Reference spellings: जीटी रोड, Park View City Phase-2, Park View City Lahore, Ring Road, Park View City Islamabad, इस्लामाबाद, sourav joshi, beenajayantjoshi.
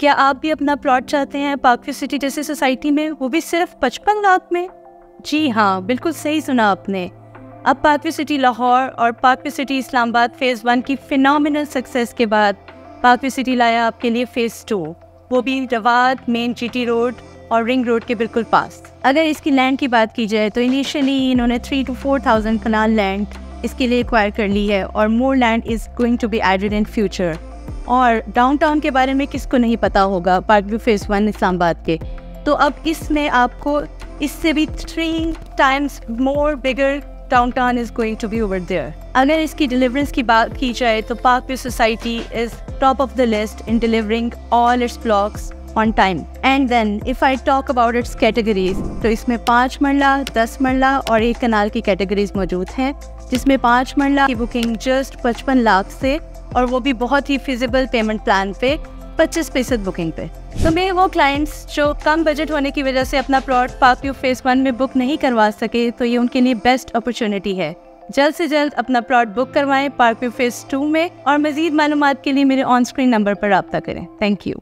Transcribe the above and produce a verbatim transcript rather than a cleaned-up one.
क्या आप भी अपना प्लॉट चाहते हैं पार्क व्यू सिटी जैसी सोसाइटी में, वो भी सिर्फ पचपन लाख में? जी हाँ, बिल्कुल सही सुना आपने। अब पार्क व्यू सिटी लाहौर और park view city इस्लामाबाद phase one की फिनोमिनल सक्सेस के बाद पार्क व्यू सिटी लाया आपके लिए फ़ेज़ टू, वो भी रवाद मेन जीटी रोड और रिंग रोड के बिल्कुल पास। अगर इसकी लैंड की बात की जाए तो इनिशियली इन्होंने थ्री टू फोर थाउजेंड कनाल लैंड इसके लिए एक्वायर कर ली है और more land is going to be added in future. और डाउनटाउन के बारे में किसको नहीं पता होगा park view phase one इस्लामाबाद के, तो अब इसमें आपको इससे भी three times more bigger downtown is going to be over there. अगर इसकी डिलीवरेंस की बात की जाए तो park view society is top of the list in delivering all its blocks on time. And then if I talk about its categories, तो इसमें पाँच मरला, दस मरला और एक कनाल की कैटेगरीज मौजूद हैं, जिसमें पाँच मरला की बुकिंग जस्ट पचपन लाख से और वो भी बहुत ही फिजिबल पेमेंट प्लान पे पच्चीस फीसद बुकिंग पे। तो मेरे वो क्लाइंट्स जो कम बजट होने की वजह से अपना plot park view phase one में बुक नहीं करवा सके, तो ये उनके लिए बेस्ट अपॉर्चुनिटी है। जल्द से जल्द अपना प्लॉट बुक करवाएं पार्क व्यू फेज़ टू में और मज़ीद मालूमात के लिए मेरे ऑन स्क्रीन नंबर पर रब्ता करें। Thank you.